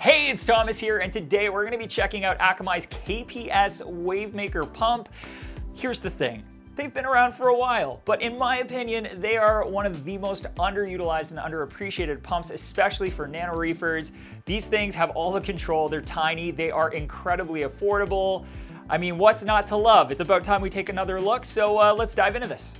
Hey, it's Thomas here, and today we're going to be checking out Aqamai's KPS Wavemaker pump. Here's the thing. They've been around for a while, but in my opinion, they are one of the most underutilized and underappreciated pumps, especially for nano reefers. These things have all the control. They're tiny. They are incredibly affordable. I mean, what's not to love? It's about time we take another look, so let's dive into this.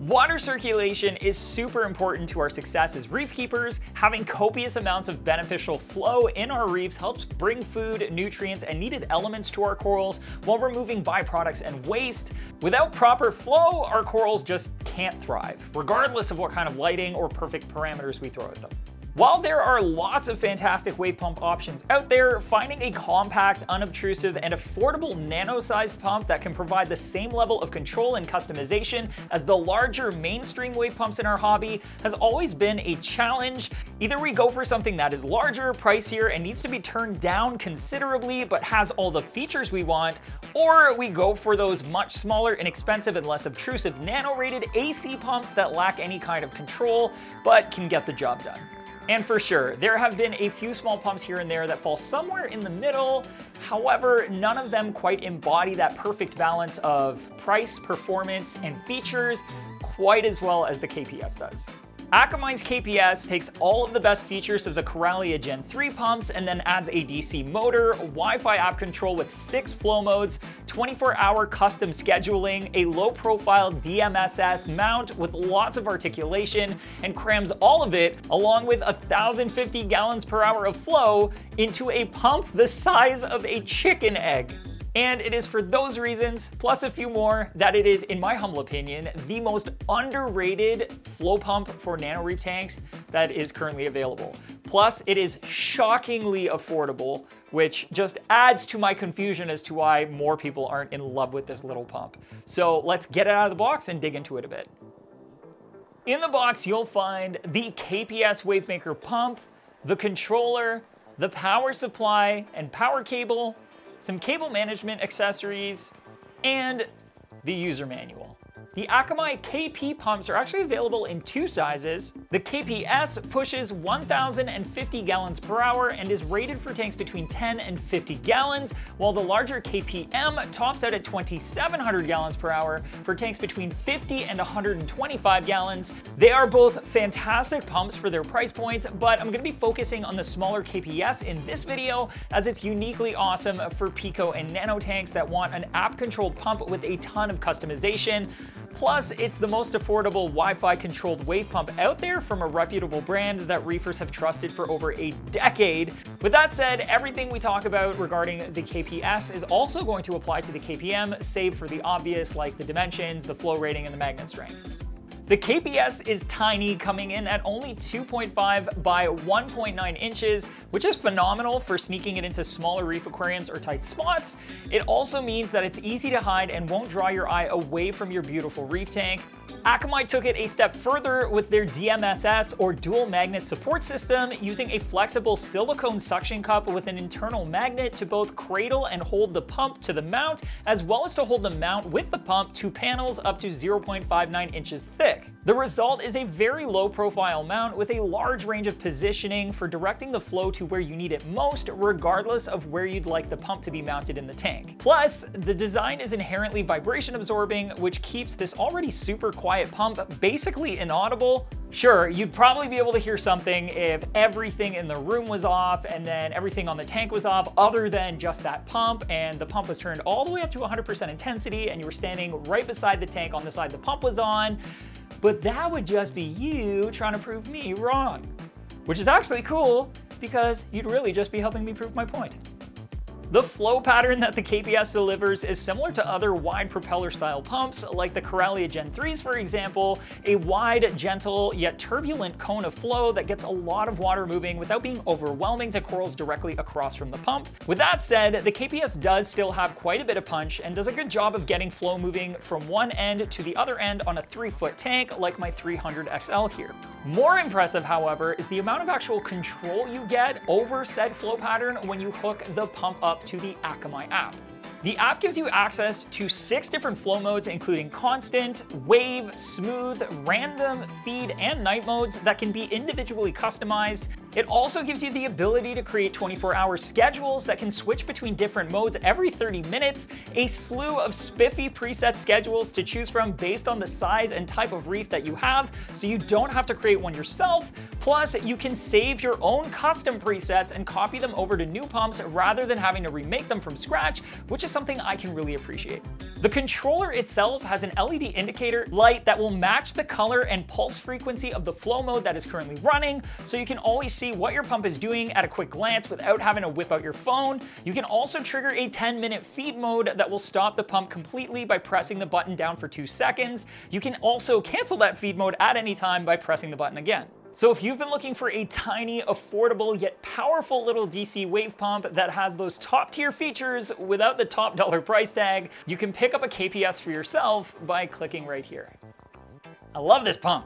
Water circulation is super important to our success as reef keepers. Having copious amounts of beneficial flow in our reefs helps bring food, nutrients, and needed elements to our corals while removing byproducts and waste. Without proper flow, our corals just can't thrive, regardless of what kind of lighting or perfect parameters we throw at them. While there are lots of fantastic wave pump options out there, finding a compact, unobtrusive, and affordable nano-sized pump that can provide the same level of control and customization as the larger mainstream wave pumps in our hobby has always been a challenge. Either we go for something that is larger, pricier, and needs to be turned down considerably but has all the features we want, or we go for those much smaller, inexpensive, and less obtrusive nano-rated AC pumps that lack any kind of control but can get the job done. And for sure, there have been a few small pumps here and there that fall somewhere in the middle. However, none of them quite embody that perfect balance of price, performance, and features quite as well as the KPS does. Aqamai's KPS takes all of the best features of the Coralia Gen 3 pumps and then adds a DC motor, Wi-Fi app control with 6 flow modes, 24-hour custom scheduling, a low-profile DMSS mount with lots of articulation, and crams all of it, along with 1,050 gallons per hour of flow, into a pump the size of a chicken egg. And it is for those reasons, plus a few more, that it is, in my humble opinion, the most underrated flow pump for nano reef tanks that is currently available. Plus, it is shockingly affordable, which just adds to my confusion as to why more people aren't in love with this little pump. So let's get it out of the box and dig into it a bit. In the box, you'll find the KPS Wavemaker pump, the controller, the power supply and power cable, some cable management accessories, and the user manual. The Aqamai KP pumps are actually available in 2 sizes. The KPS pushes 1,050 gallons per hour and is rated for tanks between 10 and 50 gallons, while the larger KPM tops out at 2,700 gallons per hour for tanks between 50 and 125 gallons. They are both fantastic pumps for their price points, but I'm gonna be focusing on the smaller KPS in this video as it's uniquely awesome for pico and nano tanks that want an app-controlled pump with a ton of customization. Plus, it's the most affordable Wi-Fi controlled wave pump out there from a reputable brand that reefers have trusted for over a decade. With that said, everything we talk about regarding the KPS is also going to apply to the KPM, save for the obvious like the dimensions, the flow rating, and the magnet strength. The KPS is tiny, coming in at only 2.5 by 1.9 inches, which is phenomenal for sneaking it into smaller reef aquariums or tight spots. It also means that it's easy to hide and won't draw your eye away from your beautiful reef tank. Aqamai took it a step further with their DMSS, or dual magnet support system, using a flexible silicone suction cup with an internal magnet to both cradle and hold the pump to the mount, as well as to hold the mount with the pump to panels up to 0.59 inches thick. The result is a very low profile mount with a large range of positioning for directing the flow to where you need it most, regardless of where you'd like the pump to be mounted in the tank. Plus, the design is inherently vibration absorbing, which keeps this already super quiet pump basically inaudible. Sure, you'd probably be able to hear something if everything in the room was off and then everything on the tank was off other than just that pump, and the pump was turned all the way up to 100% intensity and you were standing right beside the tank on the side the pump was on. But that would just be you trying to prove me wrong, which is actually cool because you'd really just be helping me prove my point. The flow pattern that the KPS delivers is similar to other wide propeller style pumps like the Coralia Gen 3s, for example, a wide, gentle, yet turbulent cone of flow that gets a lot of water moving without being overwhelming to corals directly across from the pump. With that said, the KPS does still have quite a bit of punch and does a good job of getting flow moving from one end to the other end on a 3-foot tank like my 300 XL here. More impressive, however, is the amount of actual control you get over said flow pattern when you hook the pump up to the Aqamai app. The app gives you access to 6 different flow modes, including constant, wave, smooth, random, feed, and night modes that can be individually customized. It also gives you the ability to create 24-hour schedules that can switch between different modes every 30 minutes, a slew of spiffy preset schedules to choose from based on the size and type of reef that you have, so you don't have to create one yourself. Plus, you can save your own custom presets and copy them over to new pumps rather than having to remake them from scratch, which is something I can really appreciate. The controller itself has an LED indicator light that will match the color and pulse frequency of the flow mode that is currently running, so you can always see what your pump is doing at a quick glance without having to whip out your phone. You can also trigger a 10-minute feed mode that will stop the pump completely by pressing the button down for 2 seconds. You can also cancel that feed mode at any time by pressing the button again. So if you've been looking for a tiny, affordable, yet powerful little DC wave pump that has those top tier features without the top dollar price tag, you can pick up a KPS for yourself by clicking right here. I love this pump.